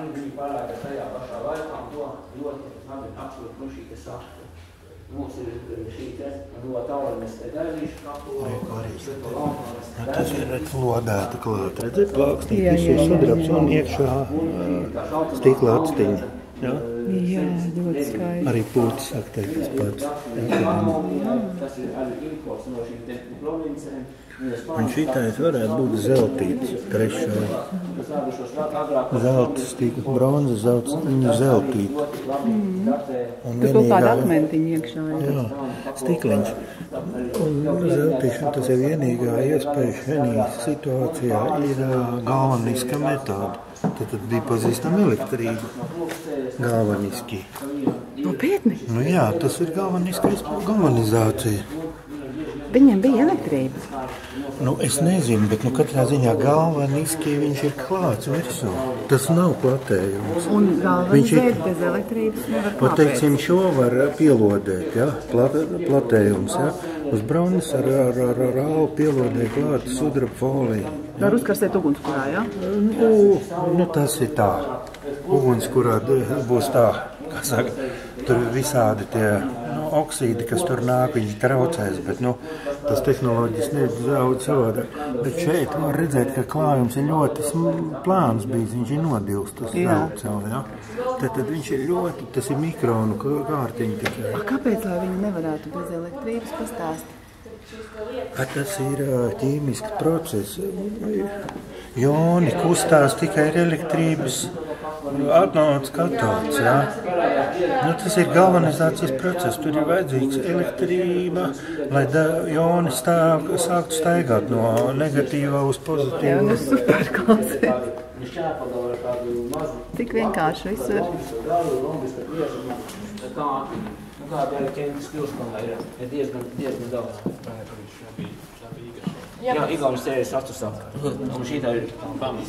عندي فرع رفيع 10 بايع عملوها اللي هو التلفزيون بالحق وتمشي 9 نوصل لشيء كذا اللي هو طاوله المستدامه Tas ir flodē, tā kā redzat, plāksnīt visos sadraps un iekšā stikla atstiņa. Jā, ļoti skaidrs. Arī pūtis aktīvis pats. Un šitais varētu būt zeltīts, trešā. Zeltas stikla, bronzes zeltīta. Tur kaut kāda akmentiņa iekšā. Jā, stikliņš. Un zeltīšana, tas ir vienīgā iespēja šajā situācijā, ir galvaniska metoda. Tad bija pazīstama elektrība galvaniski. Nopietni? Nu jā, tas ir galvaniskais galvanizācija. Viņam bija elektrība? Nu, es nezinu, bet katrā ziņā galvaniski viņš ir klāts virsū. Tas nav platējums. Un galvanizēt bez elektrības nevar kāpēc? Pateiksim, šo var pielodēt, jā, platējums, jā. Uz braunis ar rālu pielodē klāta sudraba folija. Var uzkarstēt ugunskurā, jā? Nu, tas ir tā. Ugunskurā būs tā, kā saka, tur visādi tie oksīdi, kas tur nāk, viņi traucēs, bet, nu, tas tehnoloģis nedaudz savādāk. Bet šeit var redzēt, ka klājums ir ļoti plāns bijis, viņš ir nodilstas daudz savu, jā? Tad viņš ir ļoti, tas ir mikronu kārtiņi tikai. Kāpēc, lai viņi nevarētu bez elektrības pastāstīt? Tas ir ķīmisks process. Joni kustās tikai ar elektrības atnauts katods, jā. Nu, tas ir galvanizācijas process, tur ir vajadzīgs elektrība, lai joni sāktu staigāt no negatīvā uz pozitīvā. Jā, tas super koncept. Tik vienkārši viss var. Kāda elektrības kļūstamā ir diezgan daudz. Jā, Igaunas sērijas atsusāk. Un šī tā ir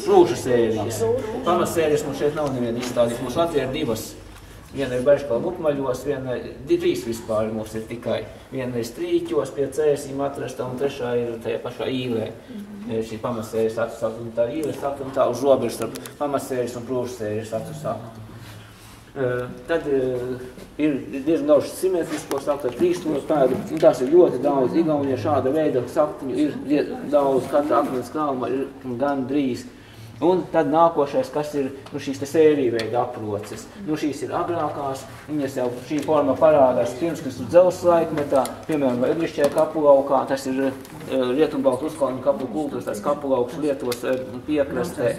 Rūša sērijas. Pamas sērijas mums šeit nav neviena izstādījis. Mums Latvijā ir divas. Viena ir Baiškala bukmaļos, viena ir trīs vispār mums ir tikai. Viena ir Strīķos pie cēsīm atrasta, un trešā ir tajā pašā īlē. Šī pamas sērijas atsusāk, un tā īlē sāk, un tā uz robežas starp pamas sērijas un Rūša sērijas atsusāk. Tad ir diezgan daudz simetrisko saktu, tās ir ļoti daudz. Igaunie šāda veida saktiņu ir daudz, katra akmens krājuma ir gan drīz. Un tad nākošais, kas ir šīs te sērija veida aproces. Šīs ir agrākās, viņas jau šī forma parādās pirmskristu dzelzs laikmetā, piemēram, Eglišķajā kapulaukā, tas ir Rietumbaltu uzkalņu kapulu kultūras, tās kapulauks Lietuvas piekrastē,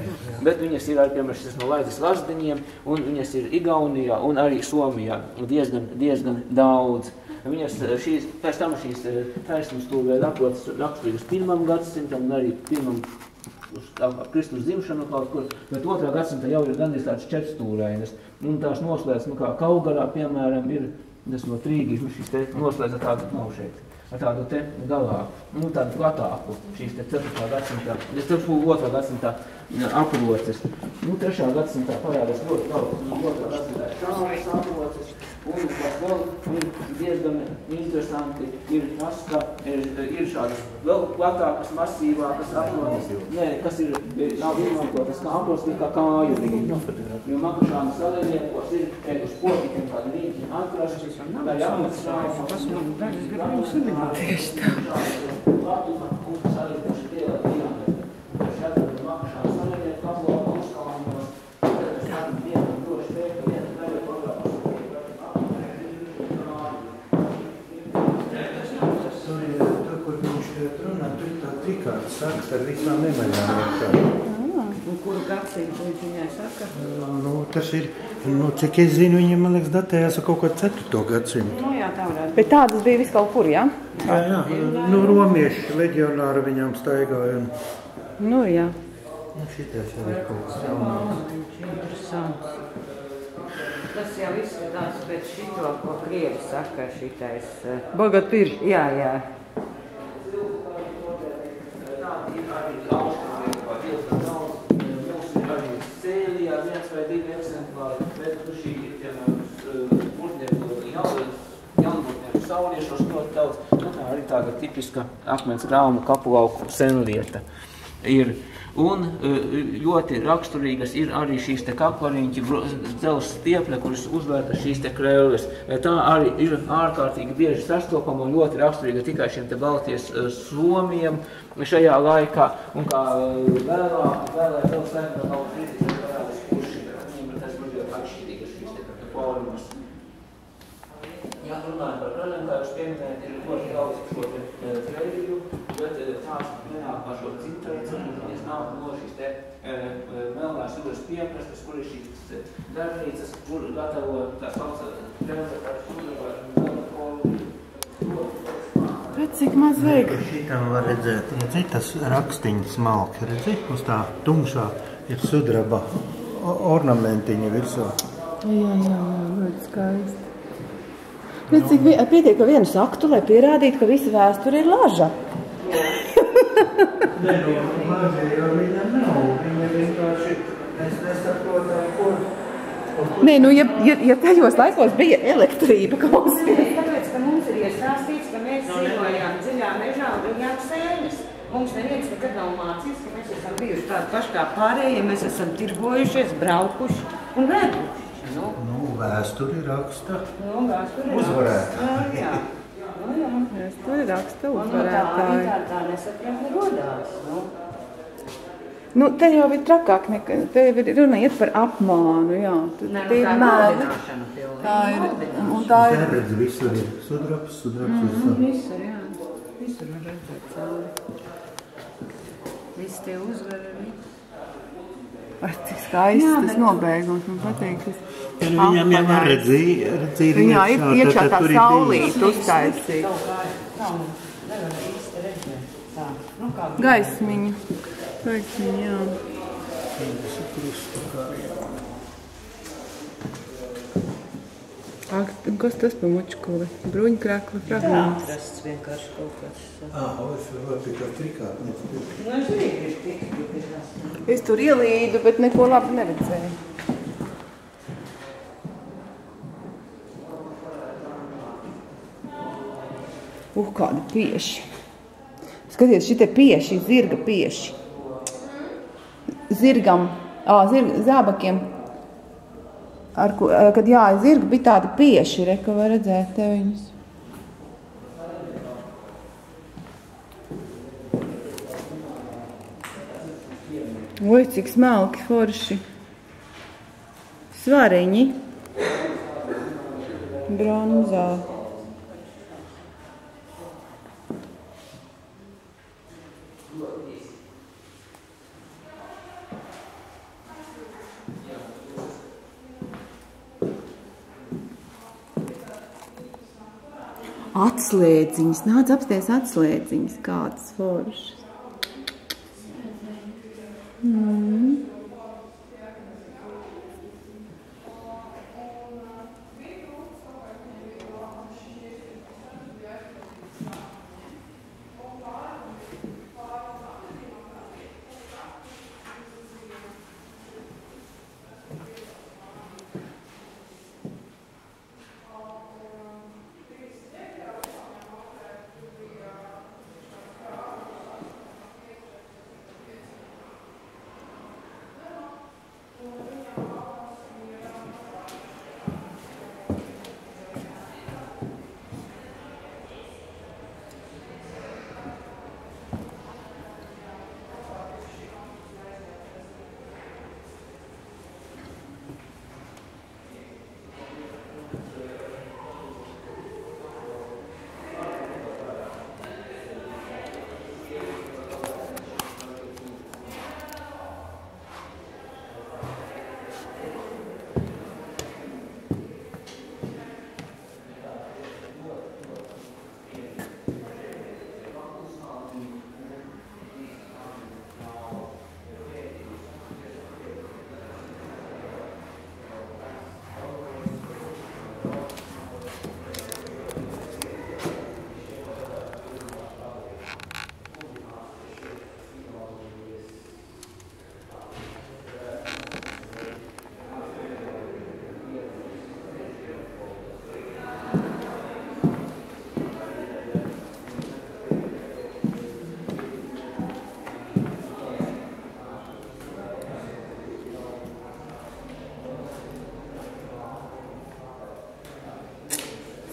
bet viņas ir arī, piemēram, šis no Laizdas Lazdiņiem, un viņas ir Igaunijā un arī Somijā, diezgan daudz. Viņas pēc tam šīs taisnums tūvēja aproces raksturīgas pirmam gadsimtam un arī pirmam Kristus dzimšanu kaut kur, bet otrā gadsimta jau ir gandrīz tāds četrstūrainas. Un tās noslēdz, nu kā Kaugarā, piemēram, ir, tas no Trīgīs, šīs te noslēdz ar tādu, nav šeit, ar tādu te galā, nu tādu platāku, šīs te 4. gadsimta, 2. gadsimta aproces. Nu 3. gadsimtā parādās ļoti daudz, 2. gadsimtā šādas aproces, un tas vēl ir diezgan interesanti, ir tas, ka ir šādas vēl platākas, masīvākas aproces, kas ir, nav izmantotas kā aproces, kā kāju rīķi, jo makušāna salēniekos ir uz potiķiem kādu rīķi atrašas, tā jāmats šādas, tieši tā. Sakt ar visām nemaļām. Un kuru gadsimtu viņš viņai saka? Nu, tas ir, nu, cik es zinu, viņam, man liekas, datējās kaut kādu 4. gadsimtu. Nu, jā, tā varētu. Bet tādas bija vis kaut kur, jā? Jā, jā. Nu, romieši leģionāri viņām staigāja. Nu, jā. Nu, šitās jau ir kaut kas jaunāks. Interesants. Tas jau izskatās pēc šito, ko krievi saka, šitais. Bogatir. Jā, jā. Sauliešu ļoti daudz, arī tāda tipiska akmens krājuma kapulauku senlieta ir. Un ļoti raksturīgas ir arī šīs te kaklariņķi, dzelzs stieple, kuras uzvērta šīs te krēles. Tā arī ir ārkārtīgi bieži sastopama un ļoti raksturīga tikai šiem te Baltijas somiem šajā laikā. Un kā vēlāk vēl saimta nav kritis, vēlētas kurši, bet tas būtu ļoti atšķirīgas šīs te formas. Jā, runājot par krēliem, kā jūs pieminējat, ir ļoti daudz šo te krēļu, bet tās nenāk par šo citreicu. No šīs te Melnās jūras piekrastas, kur ir šīs darbnīcas, kur gatavo tās valsts krēles par šūdru. Cik maz vajag? Šitam var redzēt, redzi, tas rakstiņas malki, redzi, uz tā tumšā ir sudraba ornamentiņa virsū. Jā, ļoti skaisti. Pietiek, ka vienu saktu, lai pierādītu, ka visa vēsture ir laža. Nē, laža jau viņa nav, viņa vienkārši nesaprotām, kur. Nē, nu, ja tajos laikos bija elektrība, ka mums ir. Nē, tāpēc, ka mums ir iestāstīts, ka mēs dzīvojām dziļā mežā un viņām sēļas. Mums neviens nekad nav mācījis, ka mēs esam bijuši tādi paši kā pārējie, mēs esam tirgojušies, braukuši un vēduši. Nu, vēsturi raksta. Nu, vēsturi raksta. Uzvarētā. Jā. Es to ir raksta uzvarētāji. Tā nesaprat negodās. Nu, te jau ir trakāk, te jau ir runa iet par apmānu, jā. Nē, tā ir maldināšana pilnīgi. Tā ir redz, visur ir sudraps visur. Visur, jā. Visur var redzēt cauri. Viss tie uzvara, viss. Cik skaisti tas nobeigums, man patīk. Viņam jau var redzīt, viņā ir iekšā tā saulīte uztaisīta. Gaismiņa. Gaismiņa, jā. Kas tas pa mučkuli? Bruņkrakla fragments. Jā, tas vienkārši kaut kas. Es tur ielīdu, bet neko labi neredzēju. Kādi pieši. Skaties, šitie pieši, zirga pieši. Zirgam, zābakiem, kad jāja zirga, bija tādi pieši, re, ka var redzēt te viņus. Oi, cik smalki forši. Svariņi. Bronzā. Atslēdziņas, nāc apsties atslēdziņas, kādas foršas.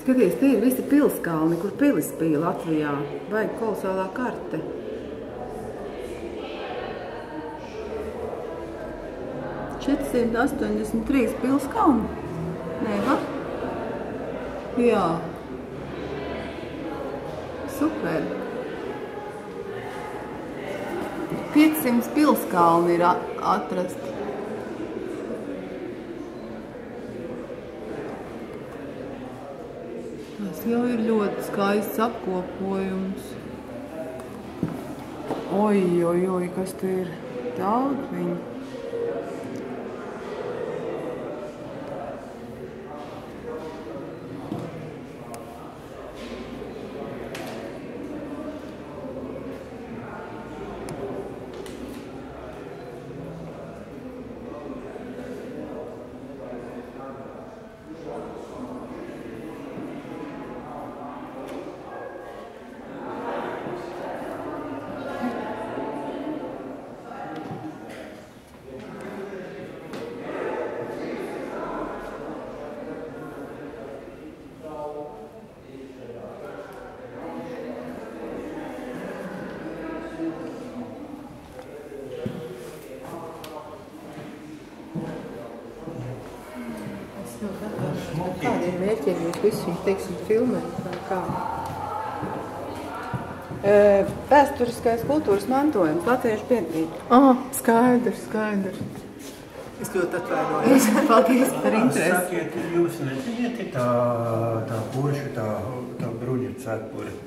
Skaties, tie ir visi pilskalni, kur pilis bija Latvijā. Baigi kolosālā karte. Šeit 183 pilskalni. Nē, va? Jā. Super. 500 pilskalni ir atrasti. Tas jau ir ļoti skaists apkopojums. Oi, oi, oi, kas tu ir? Daudz viņu. Kādiem mērķiem jūs visu viņu, teiksim, filmēt? Kā? Vēsturiskais kultūras mantojums, latviešu piedarīt. Aha, skaidrs, skaidrs. Es ļoti atvainojos. Paldies par interesi. Sakiet, jūs neziniet tā poša, tā bruņa cepura?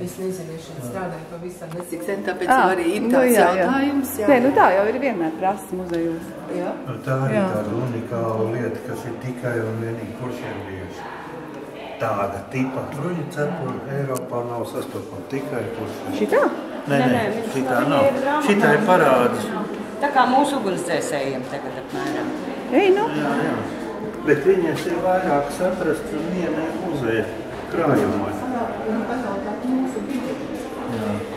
Es nezinu, es šeit strādāju pavisam nesiksen, tāpēc arī ir tāds jautājums. Nē, nu tā jau ir vienmēr prasa muzejos. Tā ir tāda unikāla lieta, kas ir tikai un vienīgi kuršiem bijusi. Tāda tipa bruņa cepura Eiropā nav sastopama, tikai kuršiem. Šitā? Nē, nē, šitā nav. Šitā ir parāds. Tā kā mūsu ugunsdzēsējiem tagad apmēram. Ei, nu. Jā, jā. Bet viņas ir vairāk satrast un vienai muzeja krājumai. Un pazautāt mūsu bija.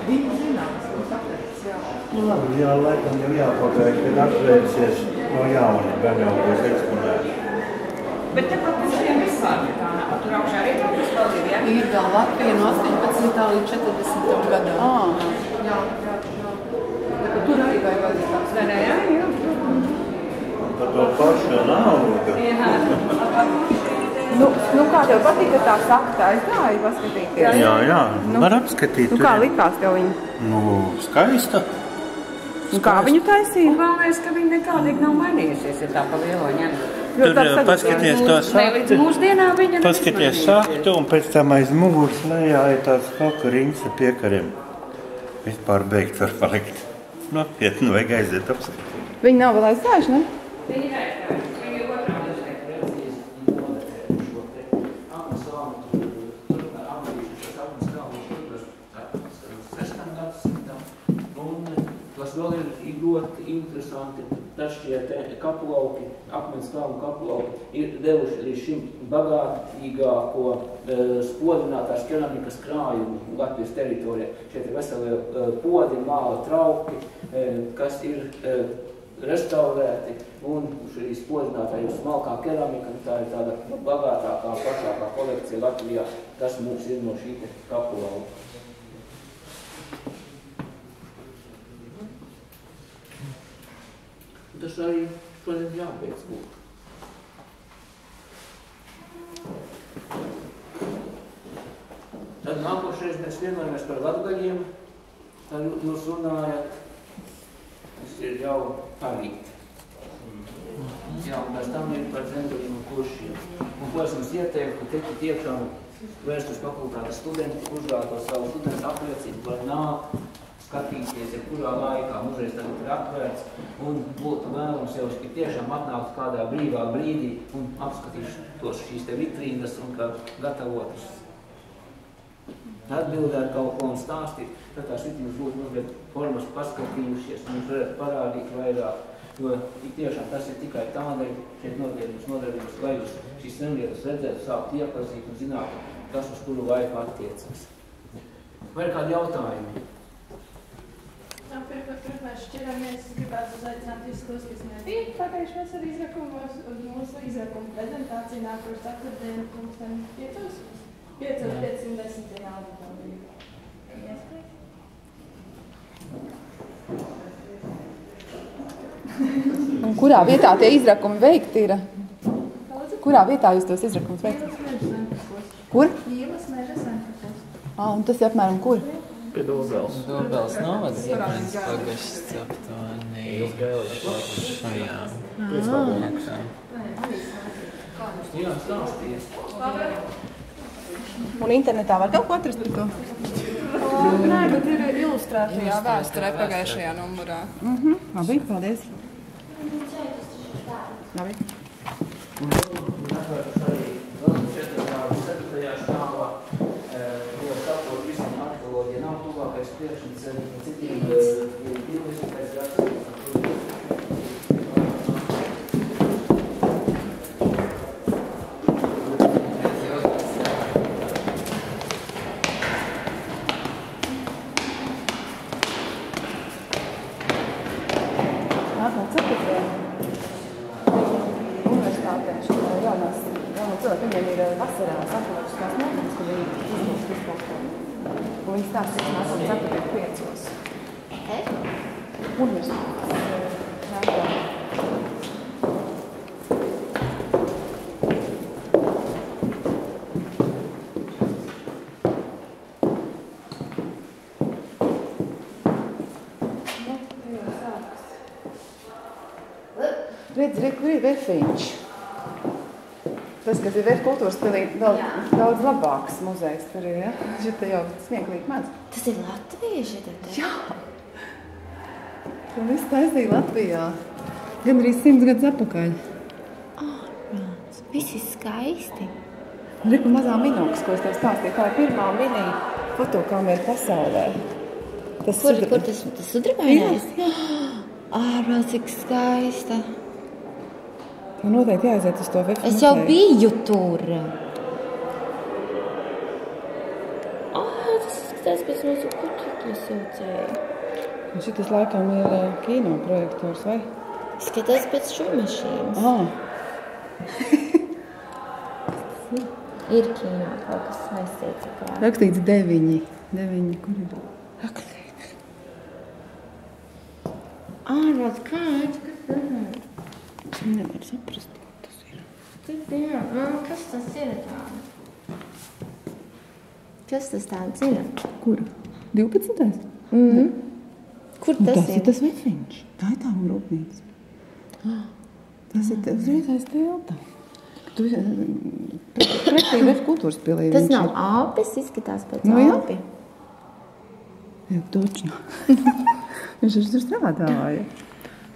Viņa zinās un saprats, jā. Nu labi, jā, laikam jau jāpagaid, kad atvērsies no jauna, gan jau būs eksponēt. Bet te pat mēs arī visādi tā nav. Tur augšā arī kaut kas vēl ir, jā? Ir vēl Latvija no 18. līdz 40. Gadā. Jā, jā, jā. Tur arī vajag tāds vērē, jā, jā. Par to pašu naudu. Jā, labi. Nu, kā tev patīk, ka tā sakta aizgāja paskatīties? Jā, jā, var apskatīt. Nu, kā likās tev viņa? Nu, skaista. Nu, kā viņu taisīja? Un vēlreiz, ka viņa nekādīgi nav mainījusies, ja tā pa lielo ņem. Tur paskaties to saktu. Mūsdienām viņa nav mainījusies. Paskaties saktu un pēc tam aiz muguras lejā ir tāds kaut kā riņas ar piekariem. Vispār beigt var palikt. Nu, iet, nu, vajag aiziet apskatīt. Viņa nav vēl aizgājuši, ne? Viņa ir aizgājuši. Vēl ir ļoti interesanti, taču šie kaplauki, akmens kalnu kaplauki, ir devuši arī šim bagātīgāko spodrinātās keramikas krājumu Latvijas teritorijā. Šeit ir veselie podi, māla trauki, kas ir restaurēti, un šī spodrinātā ir smalkā keramika, tā ir tāda bagātākā, plašākā kolekcija Latvijā, kas mums ir no šī kaplauka. Tas arī šodien jāpēc būt. Tad nākošreiz mēs vienmēr par latgaļiem. Tā jūs runājat. Tas ir jau parīt. Jā, un pēc tam ir par dzenduļiem un kuršiem. Un ko es jums ieteiktu, ka tiešām vērstus fakultātes studenti, uzrāto savu studentu apliecību var nākt. Skatīties, ja kurā laikā muzejs tagad ir atvērts un būtu vēlams jau tiešām atnākt kādā brīvā brīdī un apskatīšos šīs te vitrīnas un kā gatavotas. Atbildēt kaut ko un stāstīt, tad tās vitrīnas būtu mazliet formas paskatījušies un mums varētu parādīt vairāk, jo tiešām tas ir tikai tādēļ, šeit notiekums nodarbības, lai jūs šīs senlietas redzētu, sākt iepazīt un zināt, kas uz kuru laiku attiecas. Vai ir kādi jautājumi? Pirmais šķiramies, gribētu uzaicināt visus tos, kas nebija pagājušajos ar izrakumos, un mūsu izrakumu prezentācija nākošu ceturtdienu 5:00. 5:10 ir jāatbalda. Un kurā vietā tie izrakumi veikti ir? Kurā vietā jūs tos izrakumus veikti? Kur? Īlas meža Sentrapos. Un tas ir apmēram kur? Pie Dobels. Dobels nav atzīmēs pagašas aptuveni šajā. Un internetā var kaut ko atrast par to? Nē, bet ir ilustrācijā vēsturē pagājušajā numurā. Labi, paldies. Labi. Verfiņš. Tas, kas ir Verkultūras pilī, daudz labāks muzejs tur ir, ja? Šitā jau smieklīgi maz. Tas ir latvieši, tad? Jā! To visu taisīja Latvijā. Gan arī 100 gadus apakaļ. Ārprāts, viss ir skaisti. Reku mazā minūkas, ko es tev stāstīju. Tā ir pirmā mini fotokamera pasaulē. Kur tas sudrabainais? Jā! Ārprāts, cik skaista. Man noteikti jāaiziet uz to veiktu. Es jau biju tur. Tas izskatās pēc mūsu kuķu saucēju. Un šitas laikam ir kino projektors, vai? Skatās pēc šūmašīnas. Ir kino, kaut kas maisīts. Rakstīts 9. 9, kur ir? Rakstīts. Ārvāds kāds, kas tas? Viņi nevar saprast, ko tas ir. Cik jā, kas tas ir tāda? Kas tas tāds ir? Kur? 12? Kur tas ir? Tas ir tas vefiņš. Tā ir tā rūpnīca. Tas ir uzreitais telta. Pretīgi ir kultūras pilī. Tas nav āpis, izskatās pēc āpi. Jā, točno. Viņš ir tur strādāja.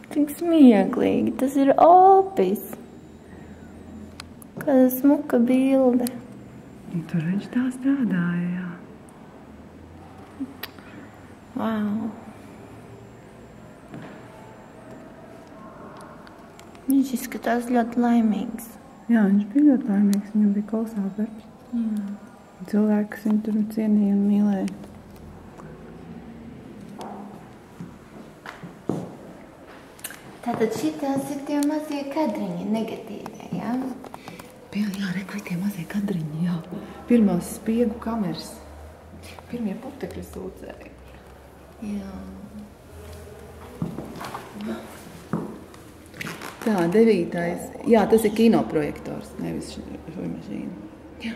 Tik smieklīgi, tas ir opis. Kāda smuka bilde. Tur viņš tā strādāja, jā. Vau. Viņš izskatās ļoti laimīgs. Jā, viņš bija ļoti laimīgs, viņam bija kolosāls darbs. Jā. Cilvēki, kas viņu tur cienīja un mīlēja. Tātad šitās ir tie mazie kadriņi, negatīvie, jā? Jā, reku, tie mazie kadriņi, jā. Pirmās spiegu kameras. Pirmie putekļi sūcēji. Jā. Tā, 9. Jā, tas ir kinoprojektors, nevis šo mašīnu. Jā.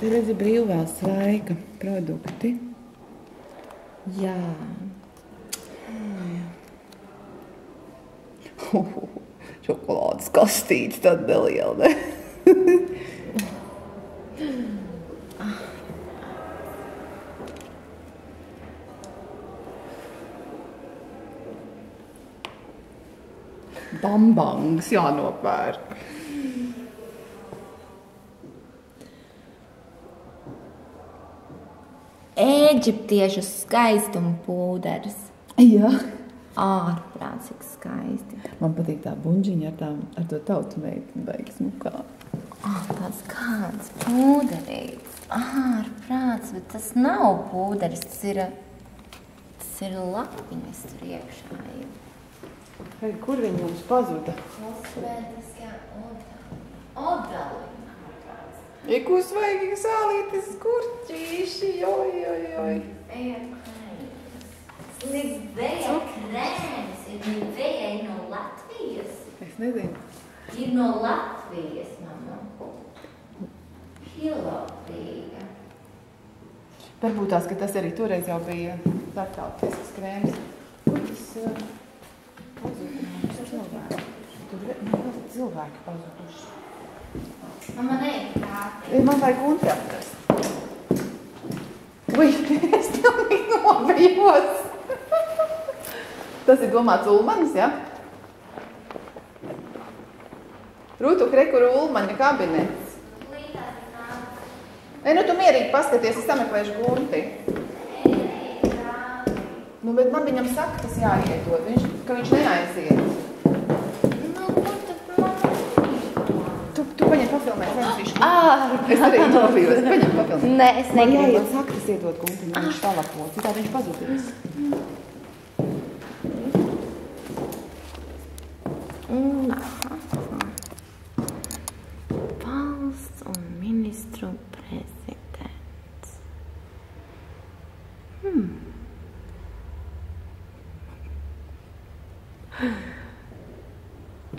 Te redzi brīvvēls laika produkti. Jā. Šokolādes kastītes tad neliela, ne? Bambangs jānopērk. Eģiptiešu skaistumu pūderis. Jā. Ārprāts, cik skaisti. Man patīk tā buņģiņa ar to tautu meitu, baigi smukā. Tāds kāds pūderīts. Ārprāts, bet tas nav pūderis, tas ir lapiņas tur iekšā. Hei, kur viņi mums pazuda? Kosmētiskā odala. Ikus vajag sālītis kurķīši, jojojoj. Slikvēja krēms ir vējai no Latvijas. Es nezinu. Ir no Latvijas, mamma. Pilopīga. Varbūt tās, ka tas arī toreiz jau bija starptautisks krēms. Kur tas pazuduši cilvēki? Tur vēl cilvēki pazuduši. Mamma, neiekārti. Man vajag kunti atrast. Vai, es pilnīgi nobijos. Tas ir domāts Ulmanis, jā? Rūtu Krekuru Ulmaņa kabinets. Līdās nāk. Ei, nu tu mierīgi paskaties, es sameklēšu gunti. Nu, bet man viņam saka, tas jāietot, ka viņš neaiziet. Nu, kur tu plānīt? Tu paņem papilmēt, saņemšīšu. Es arī nopīles, paņem papilmēt. Nē, es negribu. Man jāiet saka, tas iedot gunti, viņš talapot, citādi viņš pazudīs. Valsts un ministru prezidents.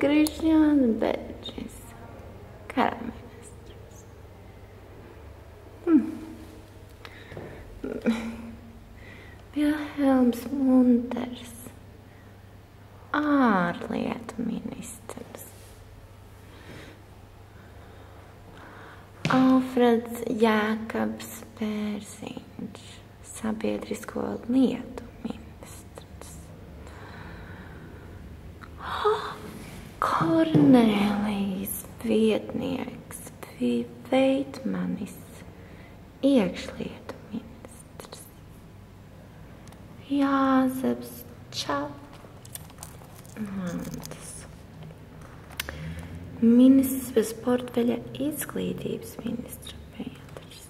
Krišņāns Bedžis, karaministrs. Vilhelms Munters. Ārlietu ministrs. Alfreds Jākabs Pērziņš, sabiedrisko lietu ministrs. Kornelijas vietnieks bija Veitmanis, iekšlietu ministrs. Jāzeps Čaps. Ministrs bez portveļa izglītības ministra Pēters.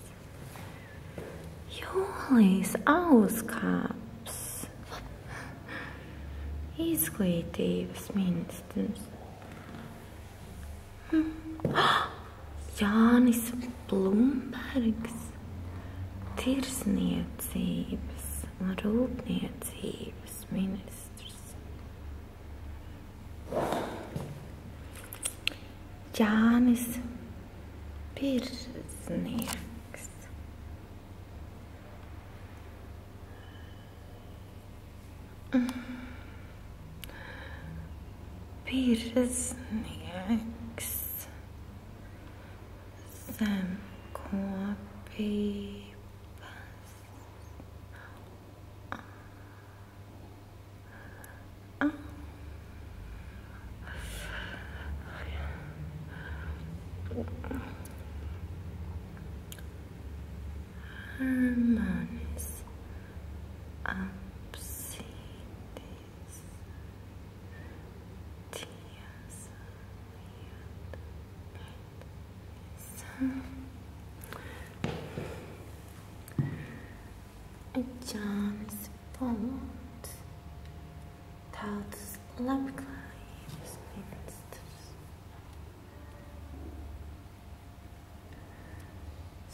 Jūlijas Auskāps. Izglītības ministrs. Jānis Blumbergs. Tirsniecības un rūpniecības ministrs. Jānis Pirznieks. Pirznieks. Zemkopības. Hermanis Apsītis Tiesa Jānis Palots Tautas labklājības ministrs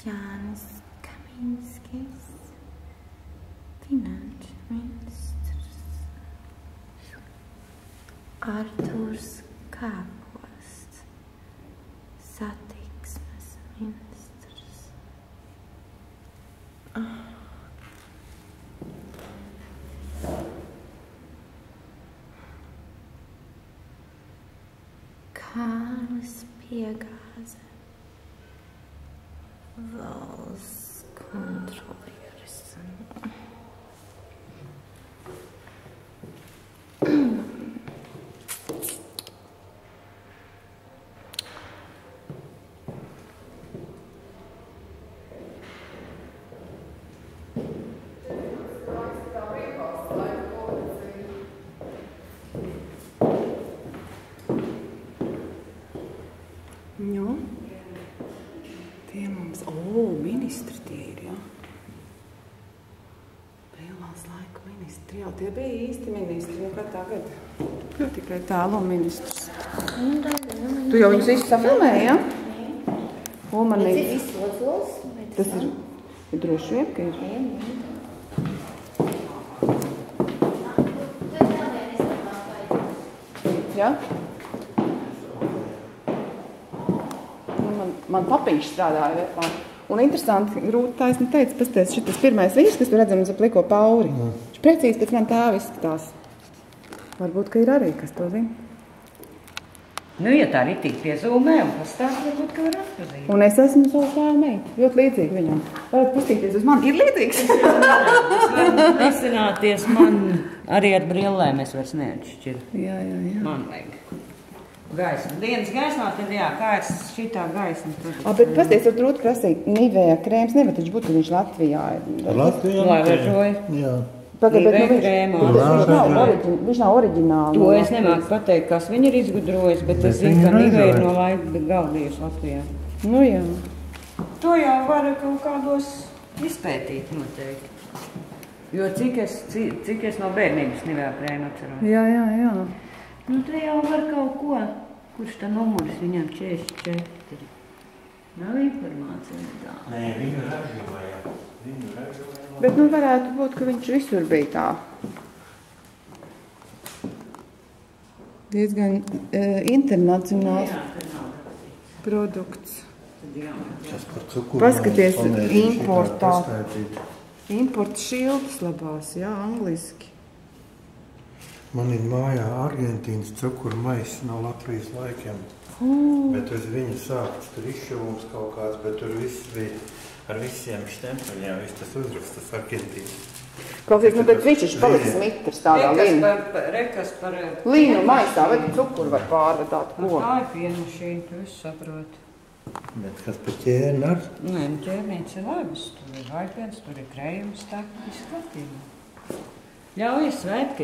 Jānis Kaminskis, finanšu ministrs, Artūrs Kāposts, satiksmes ministrs, Kāris Piegāze, valsts. Kontrolieris. tie bija īsti ministri, nu kā tagad. Tikai tēlo ministrs. Tu jau viņus visu safilmēji, ja? Ulmanīgi. Tas ir viss ozols? Tas ir droši vien, ka ir. Ja? Man papiņš strādāja. Un interesanti, Rūta taisni teica, pasties, šitas pirmais vīrs, kas tu redzam uz apliko pauri. Viņš precīzi pēc man tēva izskatās. Varbūt, ka ir arī, kas to zina. Nu, ja tā ir tik piezūmē un pastāst, varbūt, ka var atpazīt. Un es esmu savu tēvu meitu, ļoti līdzīgi viņam. Varat pustīties uz mani, ir līdzīgs? Es varu nesināties, man arī ar brillēm es vairs neatšķiru. Jā, jā, jā. Man vajag. Gaisma. Dienas gaismā, tad jā, kā ir šitā gaisma. Bet pasties, var trūti prasīt, Nivea krēms nevar taču būt, ka viņš Latvijā ir. Latvijā? Lai varžoja. Jā. Nivea krēmā. Viņš nav oriģināli. To es nemāku pateikt, kas viņi ir izgudrojis, bet es zinu, ka Nivea ir no laika galdījuši Latvijā. Nu jā. To jau var kaut kādos izpētīt noteikti. Jo cik es no bērnības Nivea krēmu atceros. Jā, jā, jā. Nu, te jau var kaut ko. Kurš tā numuris viņam 44? Nav informācija tā. Nē, viņu ražoja. Bet, nu, varētu būt, ka viņš visur bija tā. Diezgan internacionāls produkts. Paskaties, importā. Importa šildes labās, jā, angliski. Man ir mājā Argentīnas cukurmaiss no Latvijas laikiem, bet uz viņu sāktas tur izšuvums kaut kāds, bet tur viss bija ar visiem štempeļiem, viss tas uzrakstas Argentīnas. Klausies, nu bet vičiš palicis mitrs tādā līnā. Rekas par... Līnu maisā, vai cukuru var pārvedāt, ko? Tā ir pienašīna, tu visu saproti. Bet kas par ķērni ar? Nē, ķērnīts ir labas, tur ir vaipiens, tur ir krējums, tā ir skatījuma. Ļaujies svētki,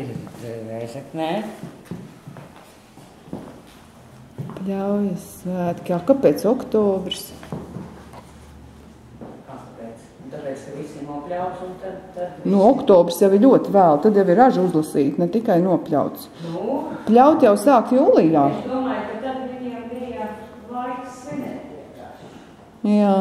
vēsak, nē? Ļaujies svētki, jā, kāpēc oktobrs? Kāpēc? Tāpēc, ka visi nopļauts un tad... Nu, oktobrs jau ir ļoti vēl, tad jau ir raža uzlasīta, ne tikai nopļauts. Nu? Pļaut jau sāk jūlijā. Es domāju, ka tad viņiem bija laiks svinēt. Jā.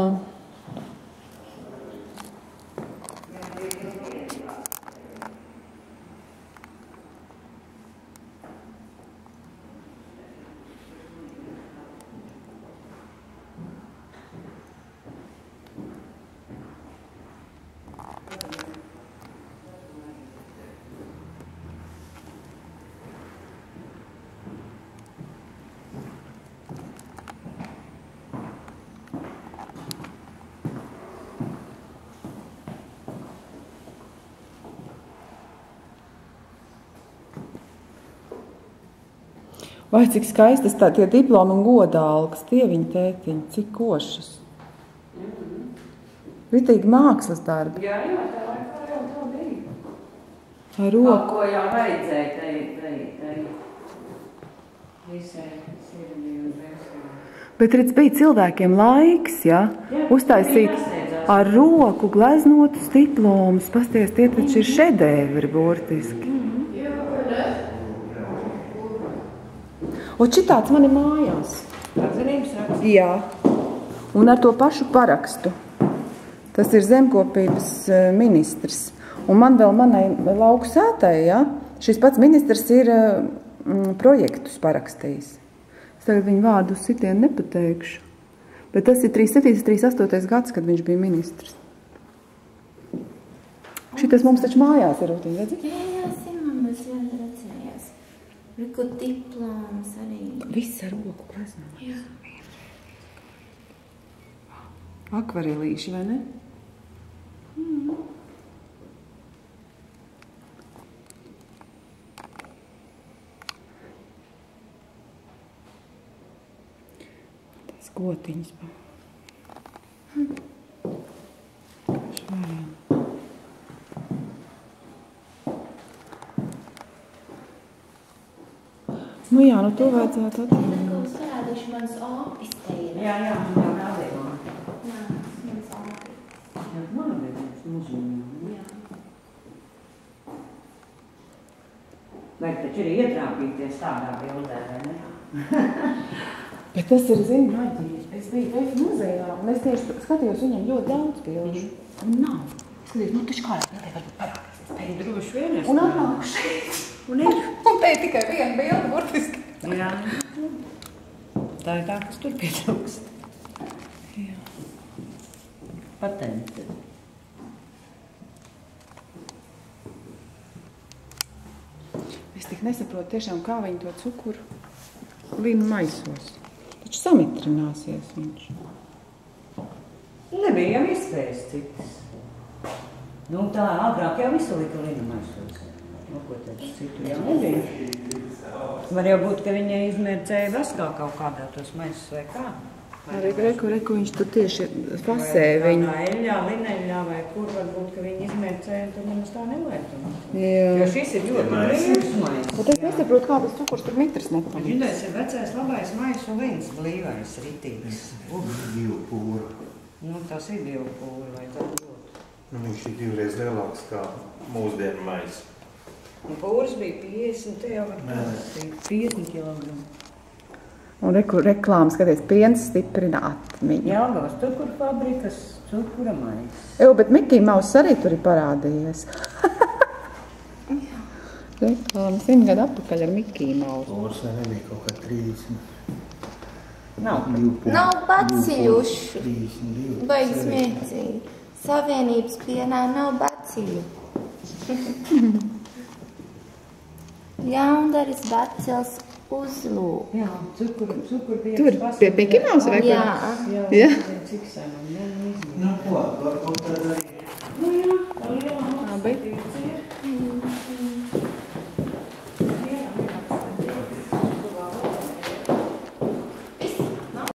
Vai cik skaistas tā tie diplomi un godālgas, tie viņa tētiņi, cik košas. Ritīgi mākslas darbi. Jā, jā, tā laikā jau tā bija. Ar roku. Kaut ko jau vajadzēja tai visai sirdī un vēsturē. Bet, redz, bija cilvēkiem laiks, ja? Uztaisīt ar roku gleznotus diplomus. Pasties, tie taču ir šedēvri burtiski. Un šitāds man ir mājās. Atzinības raksts? Jā. Un ar to pašu parakstu. Tas ir zemkopības ministrs. Un man vēl manai lauku sētai, jā, šis pats ministrs ir projektus parakstījis. Es tagad viņu vārdu uz sitienu nepateikšu. Bet tas ir 37-38 gads, kad viņš bija ministrs. Šitas mums taču mājās ir rūtīgi, redzi? Jā, jā, Simon, mēs vien redzējās. Riku diplāns arī. Viss ar roku gleznos. Jā. Akvarelīši, vai ne? Tas gotiņas. Švārījām. Nu jā, nu to vajadzētu atzīmēt. Man kaut sēduši manas opis te ir. Jā, jā, man jau rādījumā. Jā, manas opis. Jā, man jau rādījumā. Jā. Vai, taču ir ietrāpīties tādā bildē, vai ne? Bet tas ir, zini, maģija. Es biju Veifa muzejā, un es tieši skatījos viņam ļoti daudz bilžu. Un nav. Es skatījos, nu taču kādā bildē varbūt parādās. Pēc droši vienreiz. Un atnāk šeit. Un ir. Un te ir tikai viena bilda, burtiski. Jā. Tā ir tā, kas tur pietrūkst. Jā. Patente. Es tik nesaprotu tiešām, kā viņi to cukuru līnu maisos. Taču samitrināsies viņš. Nebija jau izspējas citas. Nu tā agrāk jau visu lika līnu maisos. Nu, ko tad citu jau nebija. Var jau būt, ka viņai izmērcēja vaskā kaut kādā tos maisus vai kā. Reku, viņš tur tieši fasē viņu. Vai eļļā, lineļļā vai kur varbūt, ka viņi izmērcēja, tad mums tā nevajag. Jo šis ir ļoti brīvs maizs. Bet es nesaprotu, kā tas cukurs tur mitras nepamīst. Žindais ir vecais labais maizs un viens blīvais ritīgs. Divpūra. Nu, tas ir divpūra, vai tā būtu? Nu, viņš ir divreiz lielāks kā mūsdienu maizs. Un pūras bija 50, te jau var pārstīt. 50 kilogramu. Un reklāma, skaties, piens stiprina atmiņu. Jelgavas cukurfabrikas cukura maizes. Jau, bet Mikī Maus arī tur ir parādījies. Reklāma 100 gadu atpakaļ ar Mikī Maus. Pūras vai nebija kaut kā 30. Nav baciļušu. Baigi smēcīgi. Savienības pienā nav baciļu. Jaundaris bacils. Uzlūk. Jā, cukuru bija. Tur, pie Mikī Mausa vai ko? Jā. Jā, cik sēm man neizmīt. Nu, ko? Varbūt tad arī. Nu, jā, tā lielā mums.